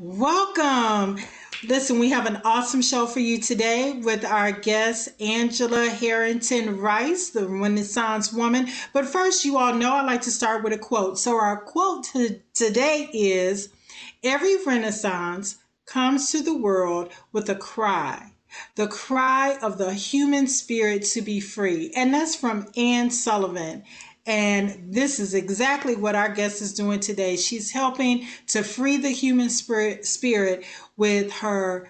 Welcome. Listen, we have an awesome show for you today with our guest, Angela Harrington Rice, the Renaissance woman. But first, you all know I like to start with a quote. So our quote today is, every Renaissance comes to the world with a cry, the cry of the human spirit to be free. And that's from Anne Sullivan. And this is exactly what our guest is doing today. She's helping to free the human spirit with her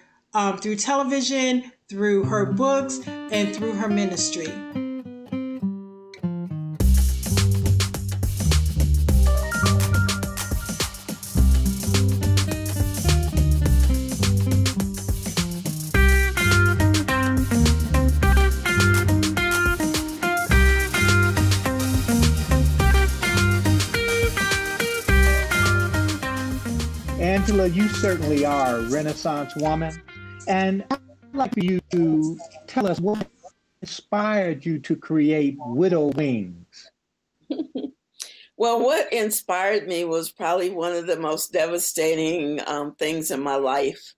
through television, through her books, and through her ministry. Angela, you certainly are a Renaissance woman, and I'd like for you to tell us what inspired you to create Widow Wings. Well, what inspired me was probably one of the most devastating things in my life.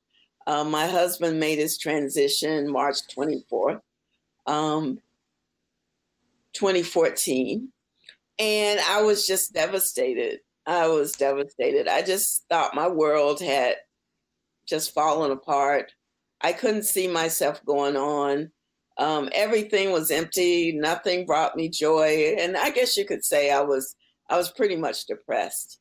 My husband made his transition March 24th, 2014, and I was just devastated. I was devastated. I just thought my world had just fallen apart. I couldn't see myself going on. Everything was empty. Nothing brought me joy. And I guess you could say I was pretty much depressed.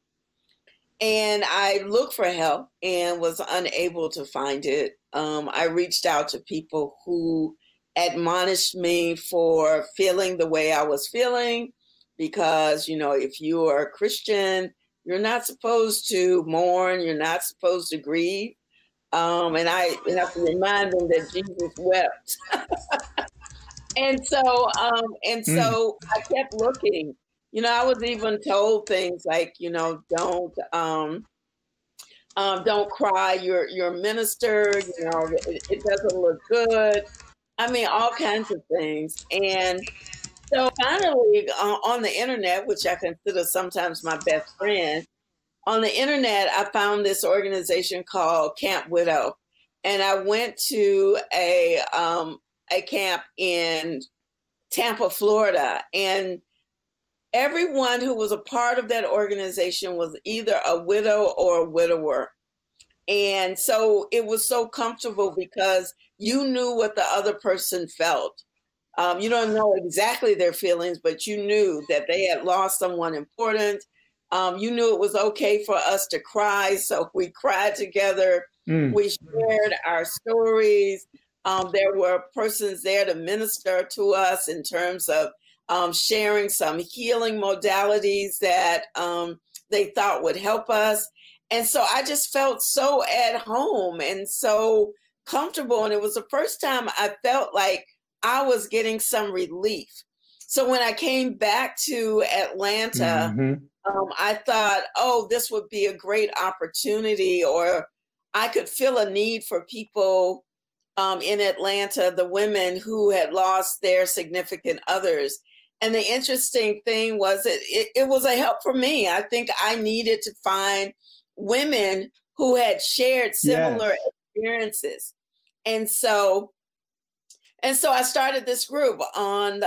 And I looked for help and was unable to find it. I reached out to people who admonished me for feeling the way I was feeling. Because, you know, if you are a Christian, you're not supposed to mourn, you're not supposed to grieve. And I have to remind them that Jesus wept. And so I kept looking. You know, I was even told things like, you know, don't cry, you're a minister, you know, it doesn't look good. I mean, all kinds of things. And so finally, on the internet, which I consider sometimes my best friend, on the internet, I found this organization called Camp Widow. And I went to a camp in Tampa, Florida. And everyone who was a part of that organization was either a widow or a widower. And so it was so comfortable because you knew what the other person felt. You don't know exactly their feelings, but you knew that they had lost someone important. You knew it was okay for us to cry, so we cried together. We shared our stories. There were persons there to minister to us in terms of sharing some healing modalities that they thought would help us. And so I just felt so at home and so comfortable. And it was the first time I felt like I was getting some relief. So when I came back to Atlanta, I thought, oh, this would be a great opportunity, or I could feel a need for people in Atlanta, the women who had lost their significant others. And the interesting thing was that it was a help for me. I think I needed to find women who had shared similar experiences. And so I started this group on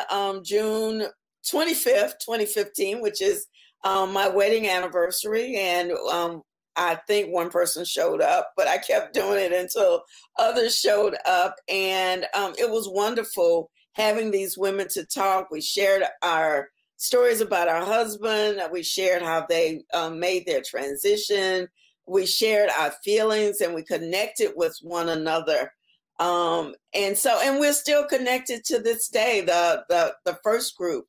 June 25th, 2015, which is my wedding anniversary. And I think one person showed up, but I kept doing it until others showed up. And it was wonderful having these women to talk. We shared our stories about our husband. We shared how they made their transition. We shared our feelings and we connected with one another. And we're still connected to this day, the first group.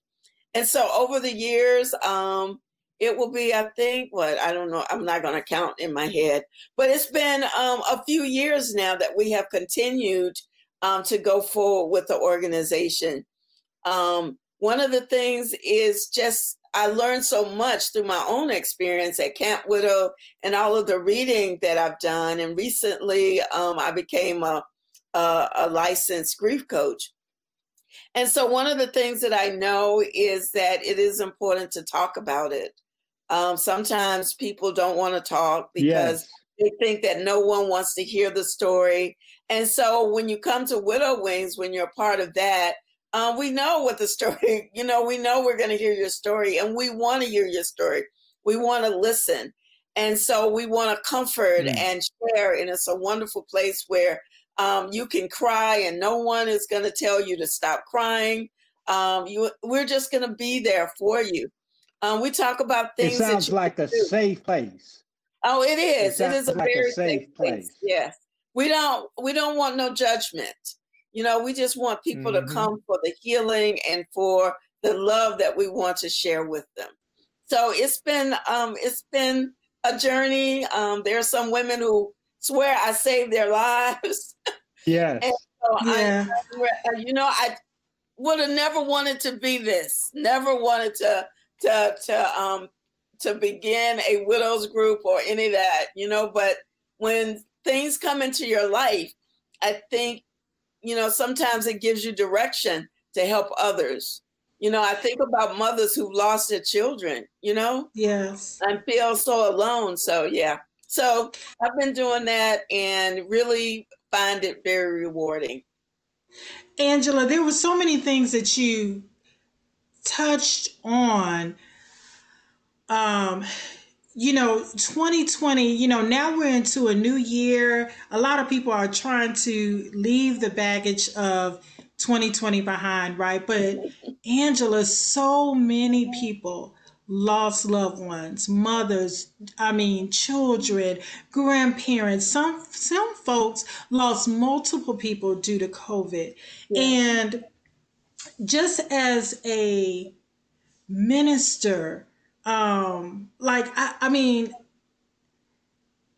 And so over the years, it will be, I think, what, I don't know, I'm not going to count in my head, but it's been, a few years now that we have continued, to go forward with the organization. One of the things is just, I learned so much through my own experience at Camp Widow and all of the reading that I've done. And recently, I became a licensed grief coach. And so one of the things that I know is that it is important to talk about it. Sometimes people don't want to talk because They think that no one wants to hear the story. And so when you come to Widow Wings, when you're a part of that, we know what the story, you know, we know we're going to hear your story, and we want to hear your story. We want to listen. And so we want to comfort and share. And it's a wonderful place where you can cry and no one is going to tell you to stop crying. We're just going to be there for you. We talk about things. It sounds like a safe place. Oh, it is. It is a very safe place. Yes. We don't want no judgment. You know, we just want people to come for the healing and for the love that we want to share with them. So it's been a journey. There are some women who swear I saved their lives. Yes. And so I would have never wanted to be this. Never wanted to begin a widow's group or any of that, you know, but when things come into your life, I think, you know, sometimes it gives you direction to help others. You know, I think about mothers who've lost their children, you know? Yes. I feel so alone. So, yeah. So I've been doing that and really find it very rewarding. Angela, there were so many things that you touched on. You know, 2020, you know, now we're into a new year. A lot of people are trying to leave the baggage of 2020 behind, right? But Angela, so many people lost loved ones, mothers, I mean, children, grandparents. Some folks lost multiple people due to COVID. Yeah. And just as a minister, I mean,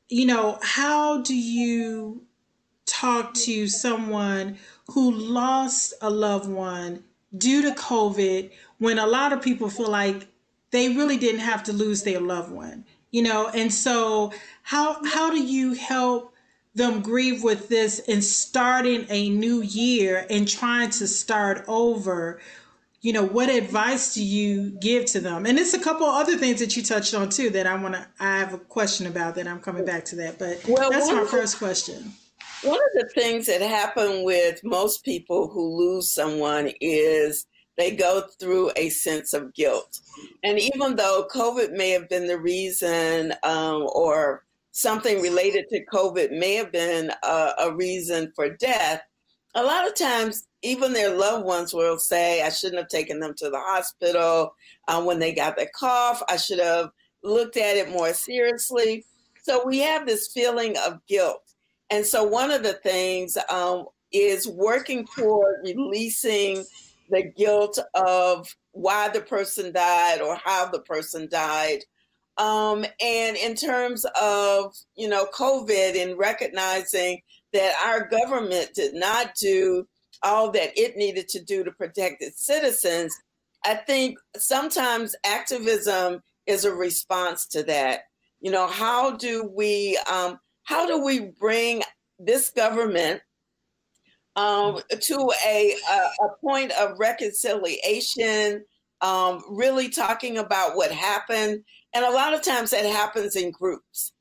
you know, how do you talk to someone who lost a loved one due to COVID when a lot of people feel like they really didn't have to lose their loved one, you know? And so how do you help them grieve with this and starting a new year and trying to start over? You know, what advice do you give to them? And it's a couple other things that you touched on too that I have a question about that I'm coming back to that, but well, that's my first question. One of the things that happen with most people who lose someone is they go through a sense of guilt. And even though COVID may have been the reason or something related to COVID may have been a reason for death, a lot of times, even their loved ones will say, I shouldn't have taken them to the hospital when they got the cough. I should have looked at it more seriously. So we have this feeling of guilt. And so one of the things is working toward releasing the guilt of why the person died or how the person died. And in terms of, you know, COVID and recognizing that our government did not do all that it needed to do to protect its citizens, I think sometimes activism is a response to that. You know, how do we bring this government to a point of reconciliation, really talking about what happened? And a lot of times that happens in groups.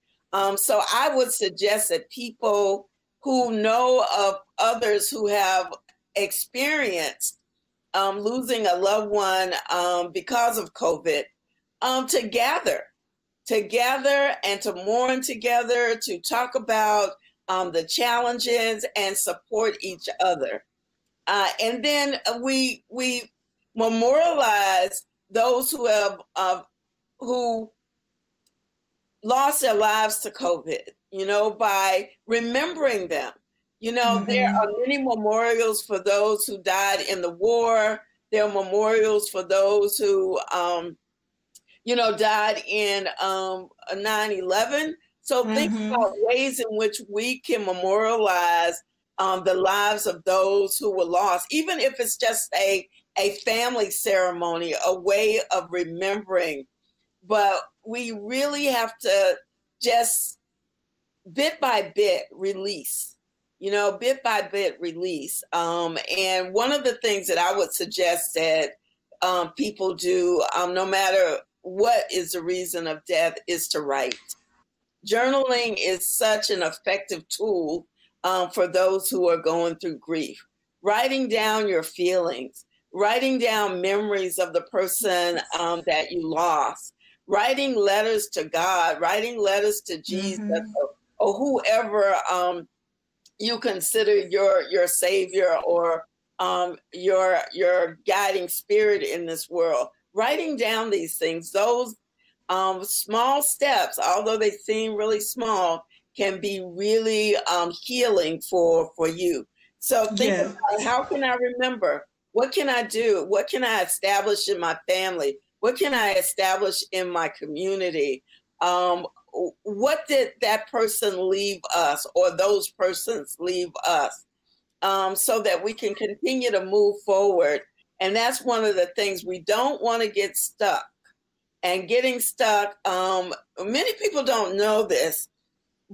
So I would suggest that people who know of others who have experienced losing a loved one because of COVID, to gather and to mourn together, to talk about the challenges and support each other. And then we memorialize those who have who lost their lives to COVID, you know, by remembering them. You know, there are many memorials for those who died in the war. There are memorials for those who, you know, died in 9/11. So think about ways in which we can memorialize the lives of those who were lost, even if it's just a family ceremony, a way of remembering. But we really have to just bit by bit release, you know, bit by bit release. And one of the things that I would suggest that people do, no matter what is the reason of death, is to write. Journaling is such an effective tool for those who are going through grief. Writing down your feelings, writing down memories of the person that you lost, writing letters to God, writing letters to Jesus, or whoever you consider your savior or your guiding spirit in this world. Writing down these things, those small steps, although they seem really small, can be really healing for you. So think about how can I remember? What can I do? What can I establish in my family? What can I establish in my community? What did that person leave us or those persons leave us, so that we can continue to move forward? And that's one of the things we don't want to get stuck. And getting stuck, many people don't know this,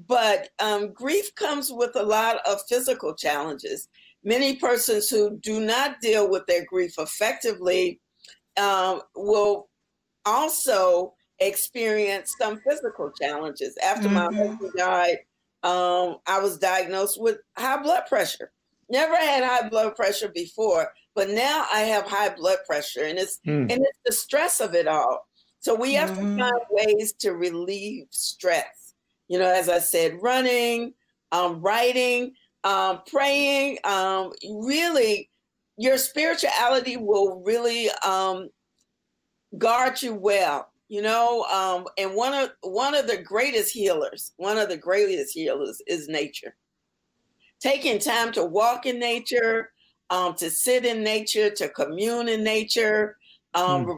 but grief comes with a lot of physical challenges. Many persons who do not deal with their grief effectively will also experience some physical challenges. After my husband died, I was diagnosed with high blood pressure. Never had high blood pressure before, but now I have high blood pressure, and it's the stress of it all. So we have to find ways to relieve stress. You know, as I said, running, writing, praying, really your spirituality will really guard you well, you know, and one of the greatest healers, is nature. Taking time to walk in nature, to sit in nature, to commune in nature,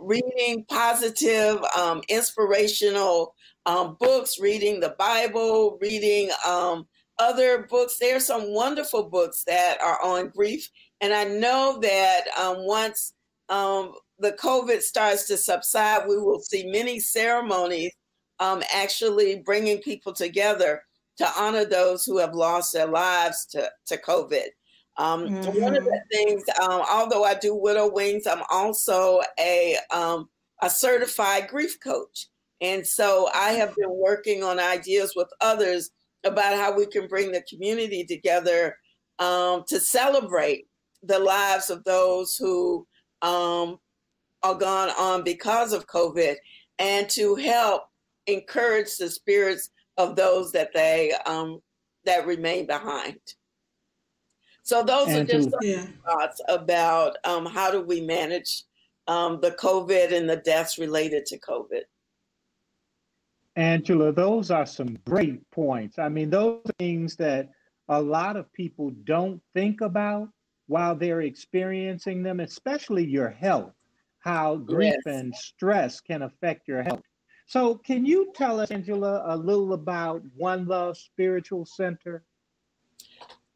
reading positive, inspirational books, reading the Bible, reading other books. There are some wonderful books that are on grief. And I know that once the COVID starts to subside, we will see many ceremonies actually bringing people together to honor those who have lost their lives to COVID. One of the things, although I do Widow Wings, I'm also a certified grief coach. And so I have been working on ideas with others about how we can bring the community together to celebrate the lives of those who are gone on because of COVID, and to help encourage the spirits of those that they that remain behind. So those are just some thoughts about how do we manage the COVID and the deaths related to COVID. Angela, those are some great points. I mean, those things that a lot of people don't think about while they're experiencing them, especially your health, how grief and stress can affect your health. So can you tell us, Angela, a little about One Love Spiritual Center?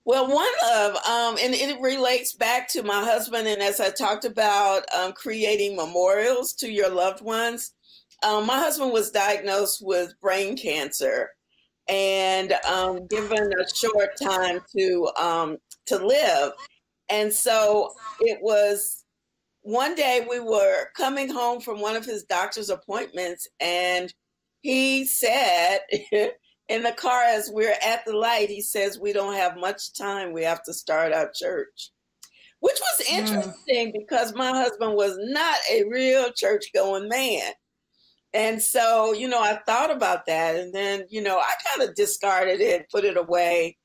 Well, One Love, and it relates back to my husband, and as I talked about creating memorials to your loved ones, my husband was diagnosed with brain cancer and given a short time to live. And so it was one day we were coming home from one of his doctor's appointments, and he said, in the car, as we're at the light, he says, "We don't have much time. We have to start our church," which was interesting because my husband was not a real church-going man. And so, you know, I thought about that, and then, you know, I kind of discarded it, put it away,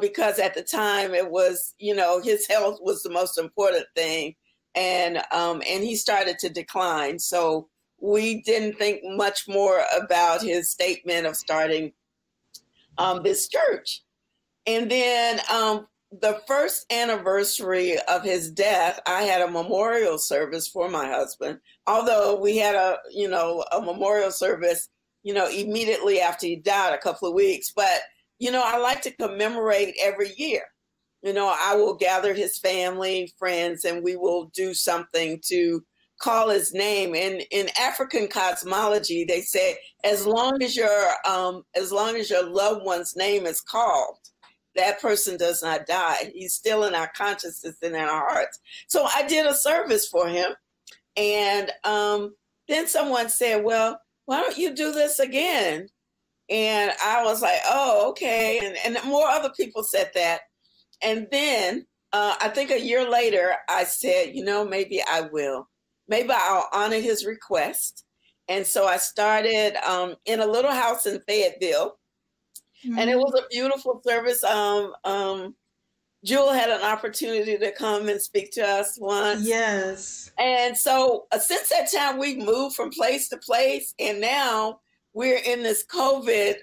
because at the time it was, you know, his health was the most important thing, and he started to decline. So we didn't think much more about his statement of starting this church. And then the first anniversary of his death, I had a memorial service for my husband. Although we had a memorial service, you know, immediately after he died, a couple of weeks. But, you know, I like to commemorate every year. You know, I will gather his family, friends, and we will do something to call his name. And in African cosmology, they say, as long as your loved one's name is called, that person does not die. He's still in our consciousness and in our hearts. So I did a service for him. And then someone said, "Well, why don't you do this again?" And I was like, oh, okay. And more other people said that. And then I think a year later, I said, you know, maybe I will. Maybe I'll honor his request. And so I started in a little house in Fayetteville. Mm-hmm. And it was a beautiful service. Jewel had an opportunity to come and speak to us once. Yes. And so since that time, we've moved from place to place. And now we're in this COVID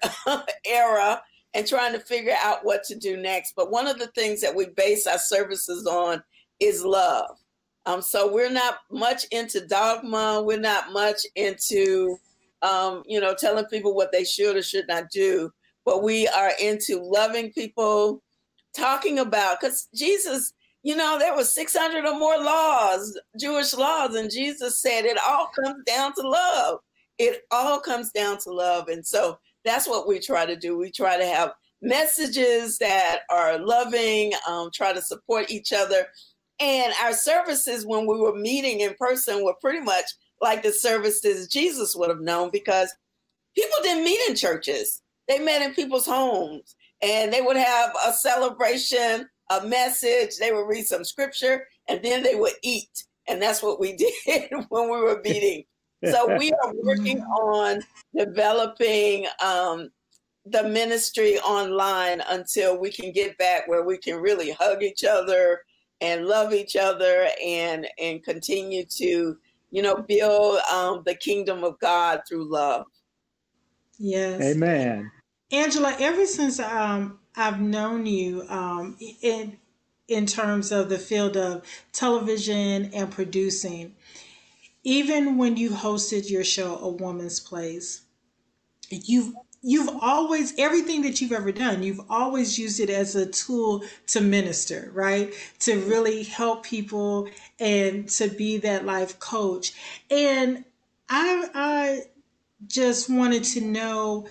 era and trying to figure out what to do next. But one of the things that we base our services on is love. So we're not much into dogma. We're not much into, you know, telling people what they should or should not do. But we are into loving people, talking about, because Jesus, you know, there were 600 or more laws, Jewish laws, and Jesus said it all comes down to love. It all comes down to love. And so that's what we try to do. We try to have messages that are loving, try to support each other. And our services when we were meeting in person were pretty much like the services Jesus would have known, because people didn't meet in churches. They met in people's homes. And they would have a celebration, a message. They would read some scripture, and then they would eat. And that's what we did when we were meeting. So we are working on developing the ministry online until we can get back where we can really hug each other and love each other and continue to, you know, build the kingdom of God through love. Yes. Amen. Angela, ever since I've known you in terms of the field of television and producing, even when you hosted your show, A Woman's Place, you've always, everything that you've ever done, you've always used it as a tool to minister, right? To really help people and to be that life coach. And I just wanted to know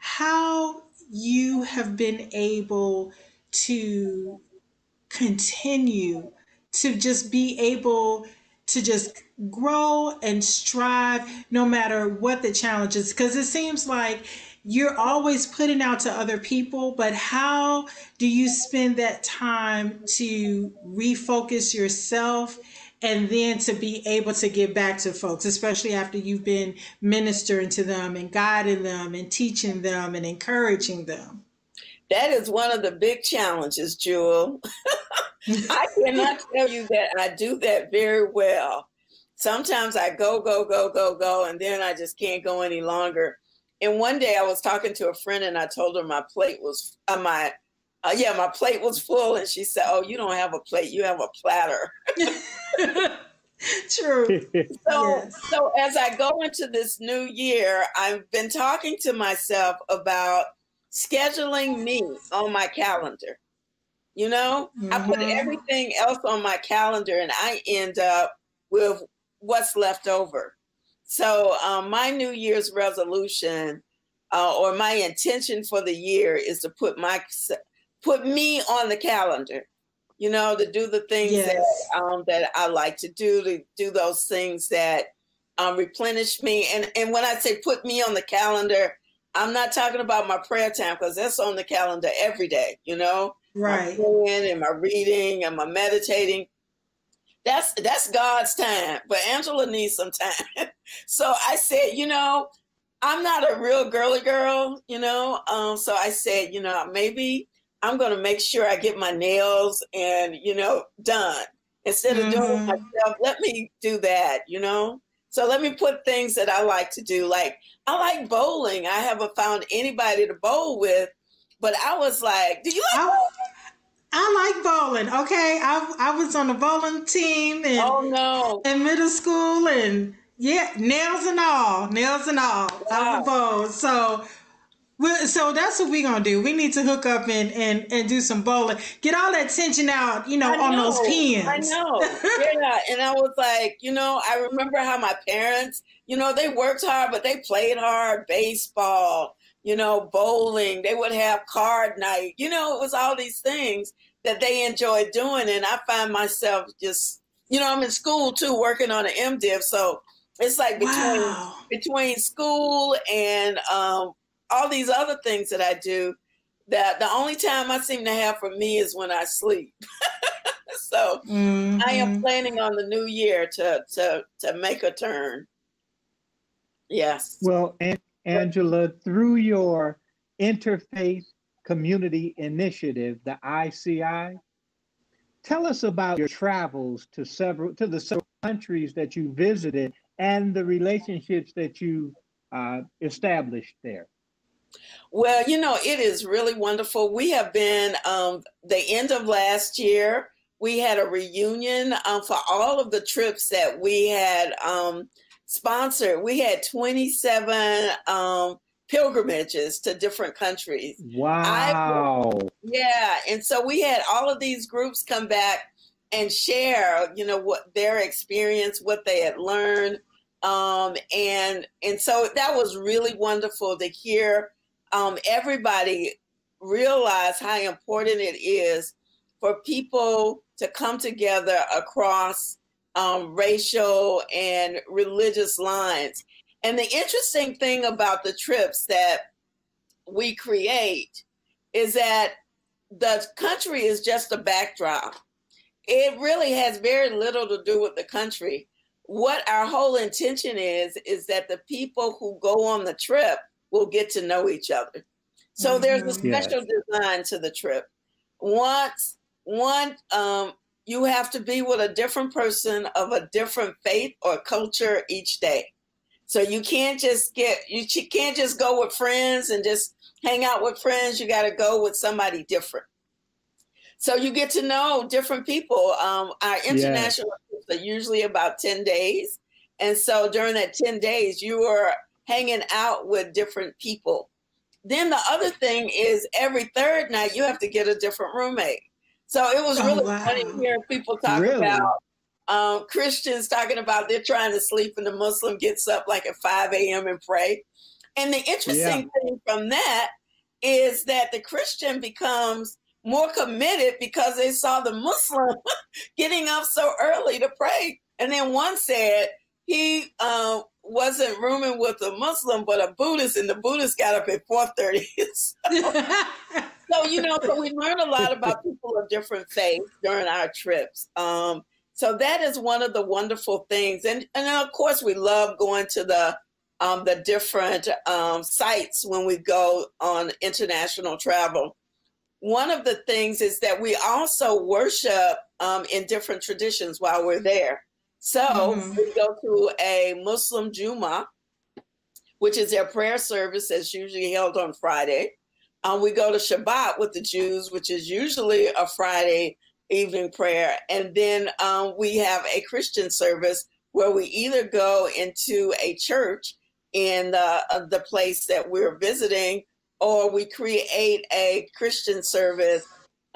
how you have been able to continue to just be able to just grow and strive no matter what the challenge is, because it seems like you're always putting out to other people, but how do you spend that time to refocus yourself and then to be able to give back to folks, especially after you've been ministering to them and guiding them and teaching them and encouraging them? That is one of the big challenges, Jewel. I cannot tell you that I do that very well. Sometimes I go, and then I just can't go any longer. And one day I was talking to a friend and I told her my plate was, my plate was full. And she said, oh, you don't have a plate, you have a platter. True. So as I go into this new year, I've been talking to myself about scheduling me on my calendar. You know, mm-hmm. I put everything else on my calendar and I end up with what's left over. So my New Year's resolution or my intention for the year is to put me on the calendar, you know, to do the things that I like to do those things that replenish me. And when I say put me on the calendar, I'm not talking about my prayer time, because that's on the calendar every day, you know. Right. And my reading and my meditating. That's God's time, but Angela needs some time. So I said, you know, I'm not a real girly girl, you know. So I said, you know, maybe I'm going to make sure I get my nails and, you know, done instead of doing it myself. Let me do that, you know. So let me put things that I like to do. Like I like bowling. I haven't found anybody to bowl with. But I was like, do you like bowling? I like bowling, okay? I was on the bowling team in middle school, and yeah, nails and all. Wow. I would bowl. So that's what we're going to do. We need to hook up and do some bowling. Get all that tension out, you know, on those pins. I know. Yeah, and I was like, you know, I remember how my parents, you know, they worked hard, but they played hard, baseball, you know, bowling, they would have card night, you know, it was all these things that they enjoyed doing. And I find myself just, you know, I'm in school too, working on an MDiv. So It's like between, wow, between school and all these other things that I do, that the only time I seem to have for me is when I sleep. So mm-hmm. I am planning on the new year to make a turn. Yes. Well, Angela, through your Interfaith Community Initiative, the ICI, tell us about your travels to the several countries that you visited and the relationships that you established there. Well, you know, it is really wonderful. We have been, the end of last year, we had a reunion for all of the trips that we had sponsored. We had 27 pilgrimages to different countries. Wow. Yeah. And so we had all of these groups come back and share, you know, what their experience, what they had learned. And so that was really wonderful to hear everybody realize how important it is for people to come together across racial and religious lines. And the interesting thing about the trips that we create is that the country is just a backdrop. It really has very little to do with the country. What our whole intention is that the people who go on the trip will get to know each other. So mm-hmm. there's a special yes. design to the trip. You have to be with a different person of a different faith or culture each day. So you can't just go with friends and just hang out with friends. You got to go with somebody different. So you get to know different people. Our international trips are usually about 10 days. And so during that 10 days, you are hanging out with different people. Then the other thing is every third night, you have to get a different roommate. So it was really funny hearing people talk about Christians talking about they're trying to sleep and the Muslim gets up like at 5 a.m. and pray. And the interesting thing from that is that the Christian becomes more committed because they saw the Muslim getting up so early to pray. And then one said he wasn't rooming with a Muslim, but a Buddhist, and the Buddhist got up at 4:30. So, you know, so we learn a lot about people of different faiths during our trips. So that is one of the wonderful things. And of course, we love going to the different sites when we go on international travel. One of the things is that we also worship in different traditions while we're there. So we go to a Muslim Juma, which is their prayer service that's usually held on Friday. We go to Shabbat with the Jews, which is usually a Friday evening prayer. And then we have a Christian service where we either go into a church in the place that we're visiting, or we create a Christian service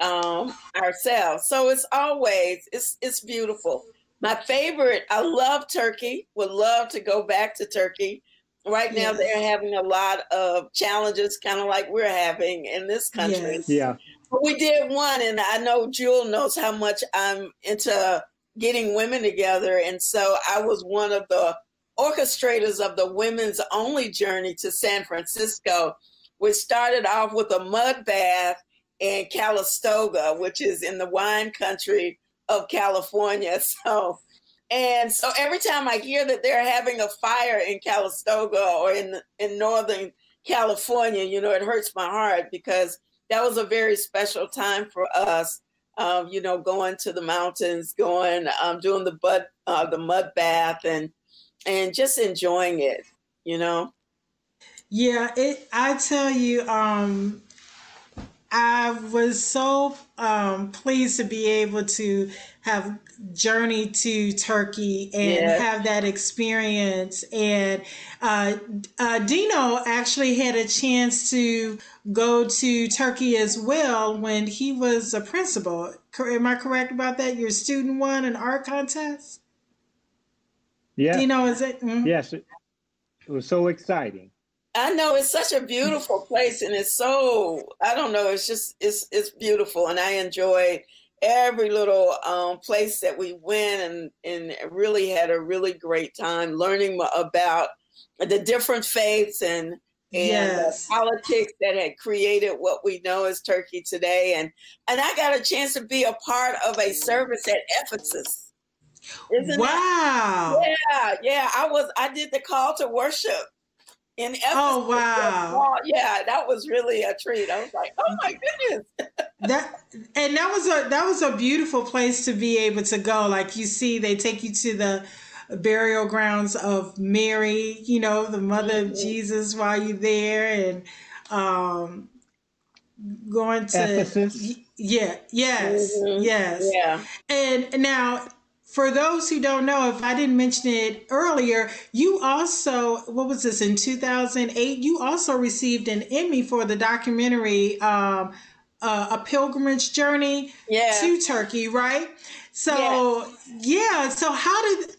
ourselves. So it's always, it's beautiful. My favorite, I love Turkey, would love to go back to Turkey. Right now they're having a lot of challenges, kind of like we're having in this country. Yes. Yeah. But we did one, and I know Jewel knows how much I'm into getting women together. And so I was one of the orchestrators of the women's only journey to San Francisco, which started off with a mud bath in Calistoga, which is in the wine country of California. So every time I hear that they're having a fire in Calistoga or in Northern California, you know, it hurts my heart, because that was a very special time for us, you know, going to the mountains, doing the mud bath and just enjoying it, you know? Yeah, I tell you, I was so pleased to be able to have journeyed to Turkey and have that experience. And Dino actually had a chance to go to Turkey as well when he was a principal. Am I correct about that? Your student won an art contest? Yeah. Dino, is it? Mm-hmm. Yes. It was so exciting. I know, it's such a beautiful place, and it's so, I don't know, it's just, it's beautiful, and I enjoy every little place that we went, and really had a really great time learning about the different faiths and politics that had created what we know as Turkey today. And I got a chance to be a part of a service at Ephesus. Wow. Yeah. I did the call to worship in Ephesus. Oh, wow. Yeah, that was really a treat. I was like, oh my goodness. that was a beautiful place to be able to go. Like, you see, they take you to the burial grounds of Mary, you know, the mother of Jesus, while you're there, and going to Ephesus. Yeah. And now, for those who don't know, if I didn't mention it earlier, you also, what was this, in 2008, you also received an Emmy for the documentary, A Pilgrimage Journey to Turkey, right? So, so how did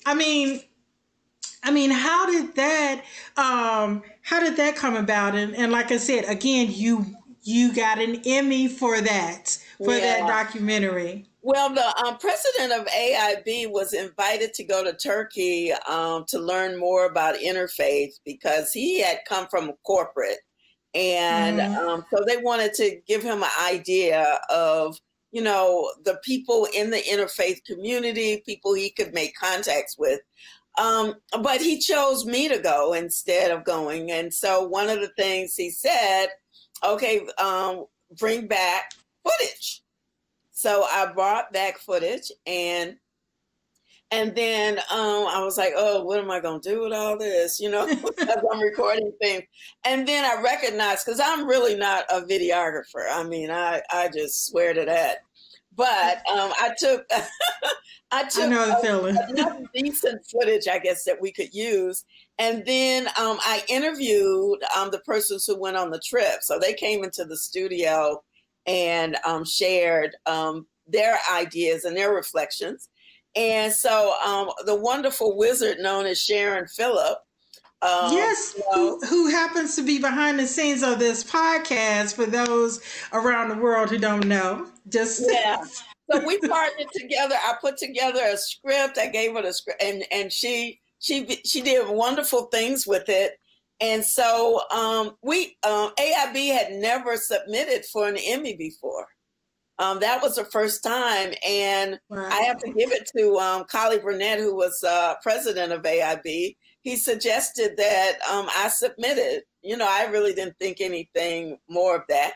that come about? And like I said, again, you got an Emmy for that, that documentary. Well, the president of AIB was invited to go to Turkey to learn more about interfaith, because he had come from corporate. And so they wanted to give him an idea of, you know, the people in the interfaith community, people he could make contacts with. But he chose me to go instead of going. And so one of the things he said, okay, bring back footage. So I brought back footage, and then I was like, oh, what am I going to do with all this? You know, because I'm recording things. And then I recognized, because I'm really not a videographer. I mean, I just swear to that. But I took enough decent footage, I guess, that we could use. And then I interviewed the persons who went on the trip. So they came into the studio and shared their ideas and their reflections. And so the wonderful wizard known as Sharon Phillip. Who happens to be behind the scenes of this podcast, for those around the world who don't know. So we partnered together. I put together a script. I gave her the script, and she did wonderful things with it. And so AIB had never submitted for an Emmy before. That was the first time, and I have to give it to Collie Burnett, who was president of AIB. He suggested that I submit it. You know, I really didn't think anything more of that.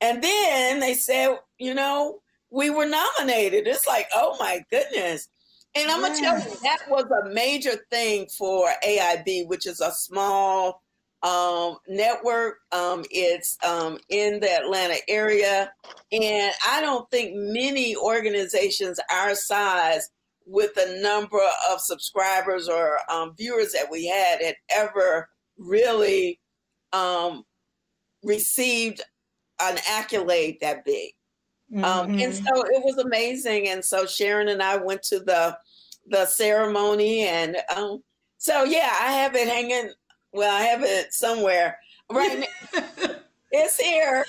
And then they said, you know, we were nominated. It's like, oh my goodness. And I'm going to tell you, that was a major thing for AIB, which is a small network. It's in the Atlanta area. And I don't think many organizations our size, with the number of subscribers or viewers that we had ever really received an accolade that big. And so it was amazing. And so Sharon and I went to the ceremony, and I have it hanging. Well, I have it somewhere right now. It's here.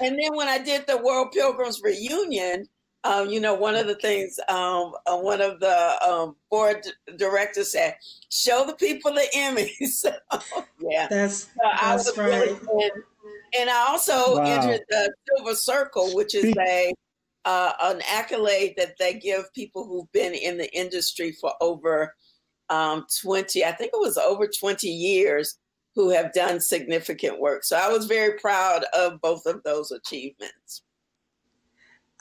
And then when I did the World Pilgrims Reunion, you know, one of the things one of the board directors said, show the people the Emmys. That's right. Really in. And I also entered the Silver Circle, which is an accolade that they give people who've been in the industry for over 20 years, who have done significant work. So I was very proud of both of those achievements.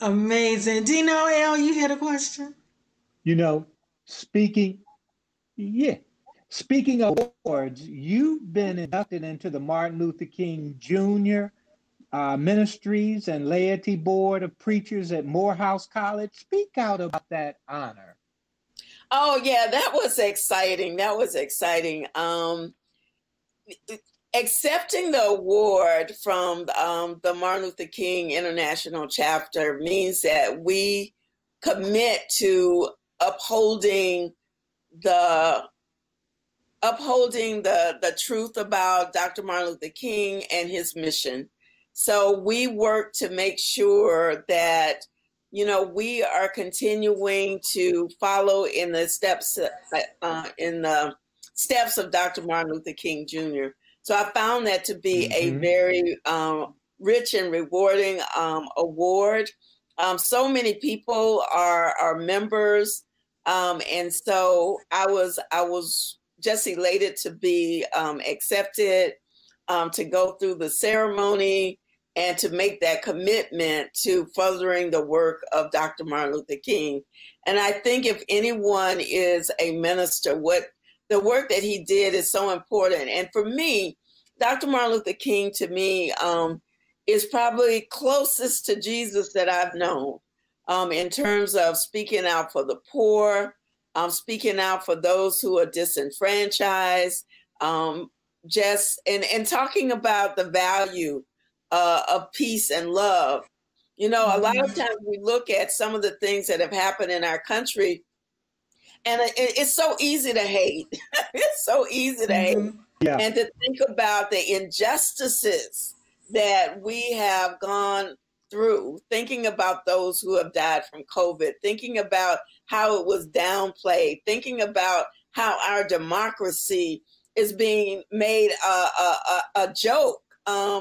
Amazing. Dino L, you had a question? You know, speaking of awards, you've been inducted into the Martin Luther King Jr. Ministries and Laity Board of Preachers at Morehouse College. Speak out about that honor. Oh, yeah, that was exciting. Accepting the award from the Martin Luther King International Chapter means that we commit to upholding the truth about Dr. Martin Luther King and his mission. So we work to make sure that you know, we are continuing to follow in the steps of Dr. Martin Luther King Jr. So I found that to be a very rich and rewarding award. So many people are members, and so I was just elated to be accepted, to go through the ceremony, and to make that commitment to furthering the work of Dr. Martin Luther King. And I think if anyone is a minister, what the work that he did is so important. And for me, Dr. Martin Luther King, to me, is probably closest to Jesus that I've known, in terms of speaking out for the poor, speaking out for those who are disenfranchised, and talking about the value of peace and love. You know, a lot of times we look at some of the things that have happened in our country, and it's so easy to hate. It's so easy to hate. Yeah. And to think about the injustices that we have gone through, thinking about those who have died from COVID, thinking about how it was downplayed, thinking about how our democracy is being made a joke.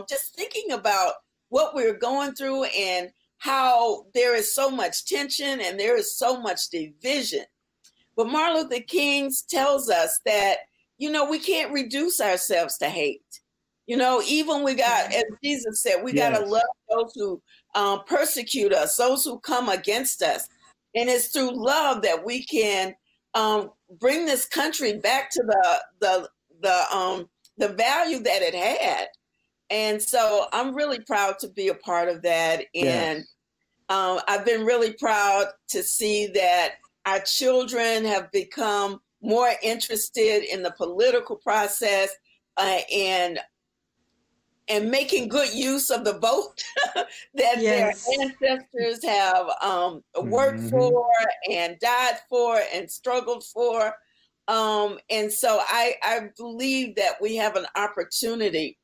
Just thinking about what we're going through and how there is so much tension and there is so much division. But Martin Luther King tells us that, you know, we can't reduce ourselves to hate. You know, even we got, as Jesus said, we got to love those who persecute us, those who come against us. And it's through love that we can bring this country back to the value that it had. And so I'm really proud to be a part of that. And I've been really proud to see that our children have become more interested in the political process and making good use of the vote that their ancestors have worked for and died for and struggled for. And so I believe that we have an opportunity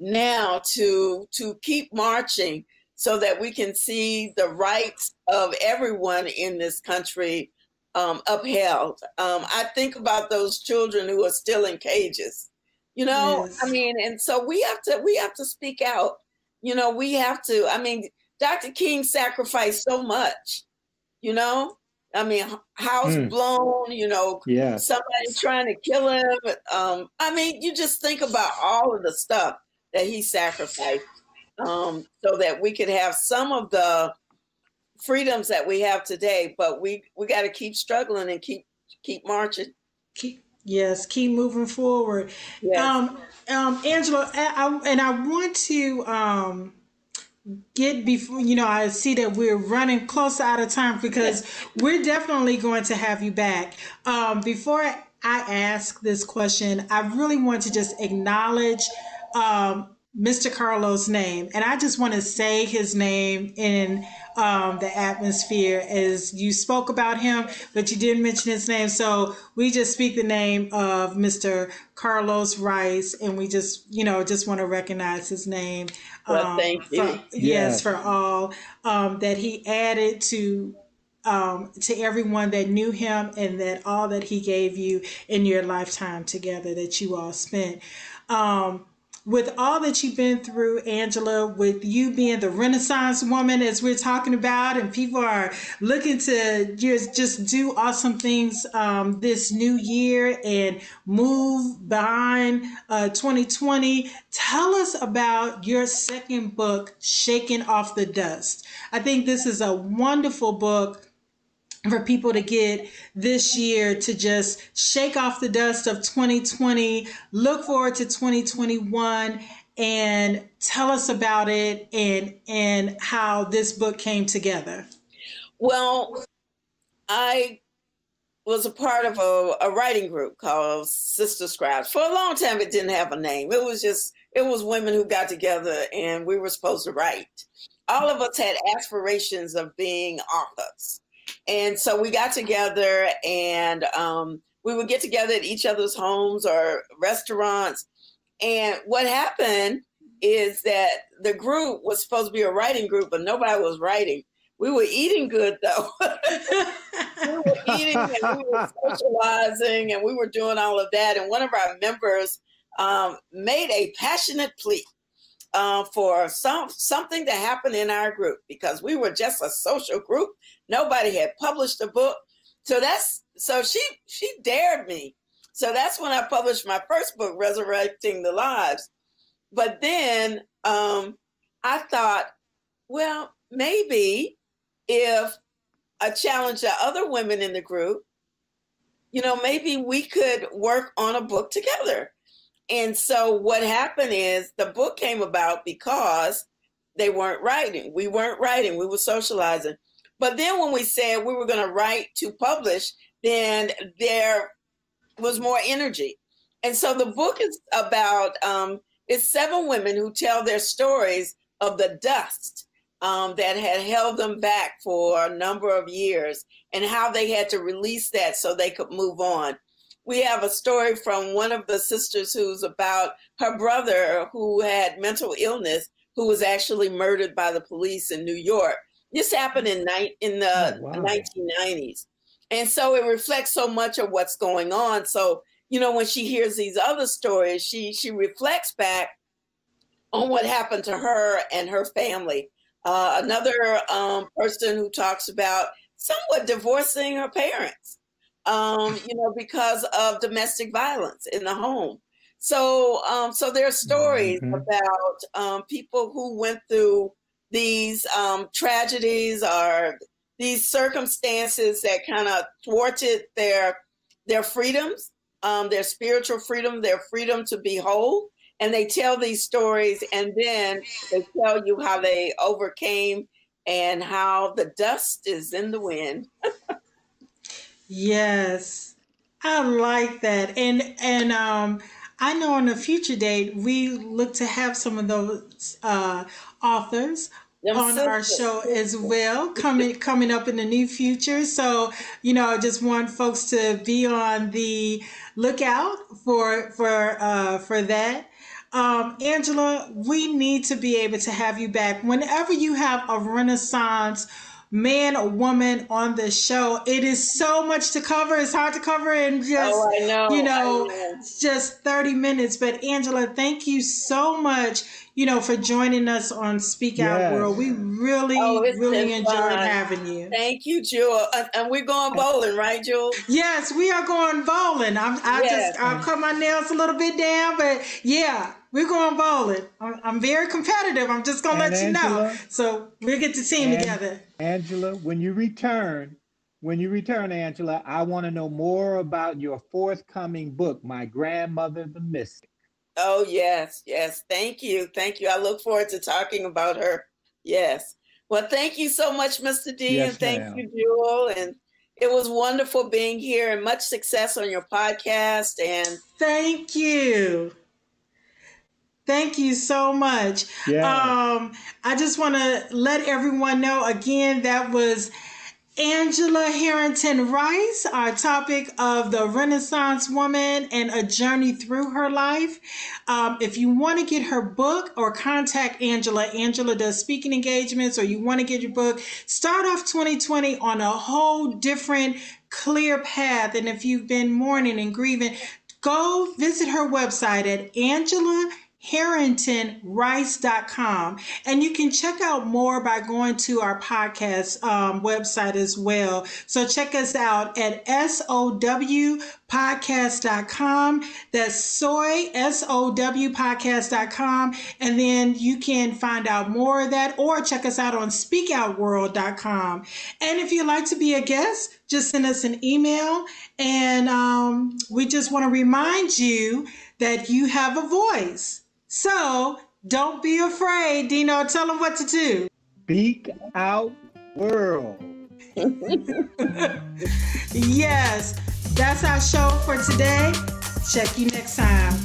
now to keep marching so that we can see the rights of everyone in this country upheld. I think about those children who are still in cages, you know, I mean, and so we have to speak out, you know, we have to, I mean, Dr. King sacrificed so much, you know, I mean, house blown, you know, somebody trying to kill him. I mean, you just think about all of the stuff that he sacrificed so that we could have some of the freedoms that we have today. But we got to keep struggling and keep marching. Keep moving forward. Yes. Angela, I want to get before, you know, I see that we're running close out of time because we're definitely going to have you back. Before I ask this question, I really want to just acknowledge Mr. Carlos' name, and I just want to say his name in the atmosphere, as you spoke about him, but you didn't mention his name. So we just speak the name of Mr. Carlos Rice, and we just, you know, just want to recognize his name. Well, thank you. For all that he added to everyone that knew him, and that all that he gave you in your lifetime together that you all spent. With all that you've been through, Angela, with you being the Renaissance woman, as we're talking about, and people are looking to just do awesome things this new year and move behind 2020. Tell us about your second book, Shaking Off the Dust. I think this is a wonderful book for people to get this year, to just shake off the dust of 2020, look forward to 2021, and tell us about it and how this book came together. Well, I was a part of a writing group called Sister Scribes. For a long time, it didn't have a name. It was women who got together and we were supposed to write. All of us had aspirations of being authors. And so we got together and we would get together at each other's homes or restaurants. And what happened is that the group was supposed to be a writing group, but nobody was writing. We were eating good, though. We were eating and we were socializing and we were doing all of that. And one of our members made a passionate plea for something to happen in our group, because we were just a social group. Nobody had published a book. So that's, so she dared me. So that's when I published my first book, Resurrecting the Lives. But then I thought, well, maybe if I challenged the other women in the group, you know, maybe we could work on a book together. And so what happened is the book came about because they weren't writing. We weren't writing. We were socializing. But then when we said we were going to write to publish, then there was more energy. And so the book is about, it's 7 women who tell their stories of the dust that had held them back for a number of years and how they had to release that so they could move on. We have a story from one of the sisters who's about her brother who had mental illness, who was actually murdered by the police in New York. This happened in the 1990s. And so it reflects so much of what's going on. So, you know, when she hears these other stories, she reflects back on what happened to her and her family. Another person who talks about somewhat divorcing her parents, you know, because of domestic violence in the home. So, so there are stories about people who went through these tragedies or these circumstances that kind of thwarted their freedoms, their spiritual freedom, their freedom to be whole. And they tell these stories, and then they tell you how they overcame and how the dust is in the wind. Yes, I like that. And I know on a future date, we look to have some of those authors on our show as well, coming up in the near future. So, you know, I just want folks to be on the lookout for that. Angela, we need to be able to have you back. Whenever you have a Renaissance man or woman on the show, it is so much to cover. It's hard to cover in just, just 30 minutes. But Angela, thank you so much, you know, for joining us on Speak Out World. We really, really enjoyed having you. Thank you, Jewel. And we're going bowling, right, Jewel? Yes, we are going bowling. I'll cut my nails a little bit down, but yeah. We're going bowling. I'm very competitive. I'm just going to let you know. So we'll get the team together. Angela, when you return, Angela, I want to know more about your forthcoming book, My Grandmother, The Mystic. Oh, yes. Yes. Thank you. Thank you. I look forward to talking about her. Yes. Well, thank you so much, Mr. D. Yes, and thank you, Jewel. And it was wonderful being here, and much success on your podcast. And thank you. Thank you so much. Yeah. I just want to let everyone know again, that was Angela Harrington Rice, our topic of the Renaissance woman and a journey through her life. If you want to get her book or contact Angela, Angela does speaking engagements, or you want to get your book, start off 2020 on a whole different clear path. And if you've been mourning and grieving, go visit her website at AngelaHarringtonRice.com, and you can check out more by going to our podcast website as well. So check us out at sowpodcast.com. That's sowpodcast.com, and then you can find out more of that, or check us out on speakoutworld.com. And if you'd like to be a guest, just send us an email, and we just want to remind you that you have a voice. So don't be afraid, Dino. Tell them what to do. Speak out, world. Yes, that's our show for today. Check you next time.